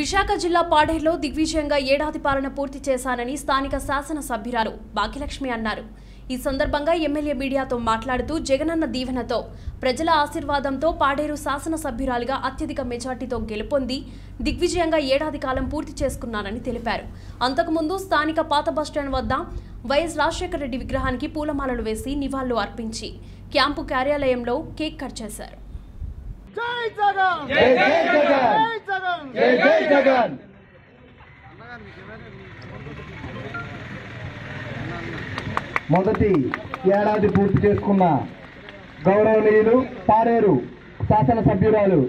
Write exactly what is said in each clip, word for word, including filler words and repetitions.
విశాఖ జిల్లా పాడేరులో దిగ్విజయంగా ఏడాది పాలన పూర్తి చేశానని స్థానిక శాసన సభ్యురాలు భాగ్యలక్ష్మి అన్నారు. ఈ సందర్భంగా ఎమ్మెల్యే మీడియాతో మాట్లాడుతూ జగనన్న దీవెనతో ప్రజల ఆశీర్వాదంతో పాడేరు శాసన సభ్యురాలిగా అత్యధిక మెజార్టీతో గెలుపొంది దిగ్విజయంగా ఏడాది కాలం పూర్తి చేసుకున్నానని తెలిపారు. అంతకుముందు స్థానిక పాత బస్టాండ్ వద్ద వైఎస్ రాజశేఖర రెడ్డి విగ్రహానికి పూలమాలలు వేసి నివాళులు అర్పించి క్యాంపు కార్యాలయంలో కేక్ కట్ చేశారు. जय जगन जय जय जगन जय जय जगन మొదటి ఏడాది పూర్తి చేసుకున్న గౌరవనీయులు పారేరు శాసన సభ్యురాలు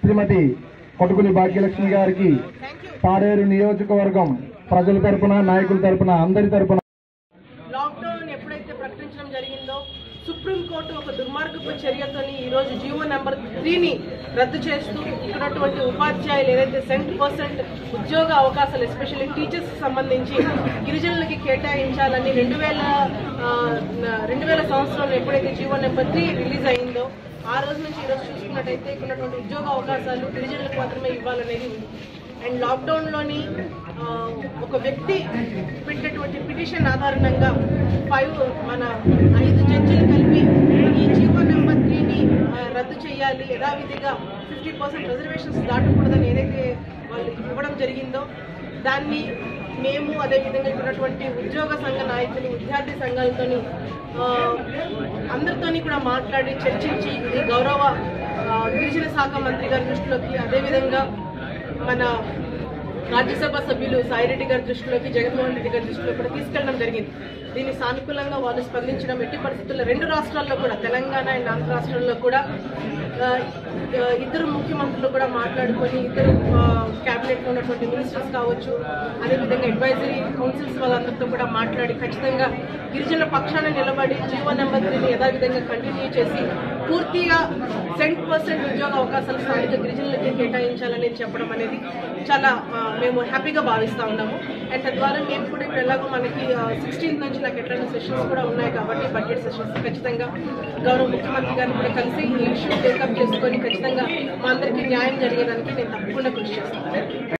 శ్రీమతి కొట్టుకుని భాగ్యలక్ష్మి గారికి పారేరు నియోజకవర్గం ప్రజల తరపున నాయకుల తరపున అందరి తరపున లాక్డౌన్ ఎప్పుడైతే ప్రకటించడం జరిగిందో సుప్రీం కోర్టు ఒక దుర్మార్గపు చర్యతోని ఈరోజు జీవో నెంబర్ త్రీని రద్దు చేస్తూ ఇక్కడటువంటి ఉపాధ్యాయులు ఏదైతే సెవెంటీ పర్సెంట్ ఉద్యోగ అవకాశాలు ఎస్పెషల్లీ టీచర్స్ సంబంధించి గిరిజనులకి కేటాయించాలని రెండు వేల రెండు వేల సంవత్సరంలో ఎప్పుడైతే జీవో నెంబర్ త్రీ రిలీజ్ అయిందో ఆ రోజు నుంచి ఈరోజు చూసుకున్నట్టయితే ఇక్కడటువంటి ఉద్యోగ అవకాశాలు గిరిజనులకు మాత్రమే ఇవ్వాలనేది ఉంది. అండ్ లాక్డౌన్లోని ఒక వ్యక్తి పెట్టినటువంటి పిటిషన్ ఆధారంగా ఫైవ్ మన ఐదు జడ్జీలు కలిపి ఈ జీవో నెంబర్ త్రీని రద్దు చేయాలి, యథావిధిగా ఫిఫ్టీ పర్సెంట్ రిజర్వేషన్స్ దాటకూడదని ఏదైతే వాళ్ళు ఇవ్వడం జరిగిందో దాన్ని మేము అదేవిధంగా ఇప్పుడున్నటువంటి ఉద్యోగ సంఘ నాయకులు విద్యార్థి సంఘాలతోని అందరితోని కూడా మాట్లాడి చర్చించి ఇది గౌరవ గిరిజన శాఖ మంత్రి గారి దృష్టిలోకి అదేవిధంగా మన రాజ్యసభ సభ్యులు సాయిరెడ్డి గారి దృష్టిలోకి జగన్మోహన్ రెడ్డి గారి దృష్టిలో కూడా తీసుకెళ్లడం జరిగింది. దీన్ని సానుకూలంగా వాళ్ళు స్పందించడం ఎట్టి పరిస్థితుల్లో రెండు రాష్ట్రాల్లో కూడా తెలంగాణ అండ్ ఆంధ్ర రాష్ట్రాల్లో కూడా ఇద్దరు ముఖ్యమంత్రులు కూడా మాట్లాడుకొని ఇద్దరు క్యాబినెట్లో ఉన్నటువంటి మినిస్టర్స్ కావచ్చు అదేవిధంగా అడ్వైజరీ కౌన్సిల్స్ వాళ్ళందరితో కూడా మాట్లాడి ఖచ్చితంగా గిరిజనుల పక్షాన నిలబడి జీవో నెంబర్ త్రీని యథావిధంగా కంటిన్యూ చేసి పూర్తిగా సెవెంటీ పర్సెంట్ ఉద్యోగ అవకాశాలు స్థానిక గిరిజనులకి కేటాయించాలని చెప్పడం అనేది చాలా మేము హ్యాపీగా భావిస్తూ ఉన్నాము. అండ్ తద్వారా మేము కూడా ఇప్పుడు ఎలాగో మనకి సిక్స్టీన్త్ నుంచి నాకు ఎట్లాంటి సెషన్స్ కూడా ఉన్నాయి కాబట్టి బడ్జెట్ సెషన్స్ ఖచ్చితంగా గౌరవ ముఖ్యమంత్రి గారిని కూడా కలిసి ఈ ఇష్యూ టేకప్ చేసుకొని ఖచ్చితంగా మా అందరికీ న్యాయం జరిగేదానికి నేను తప్పకుండా కృషి చేస్తాను.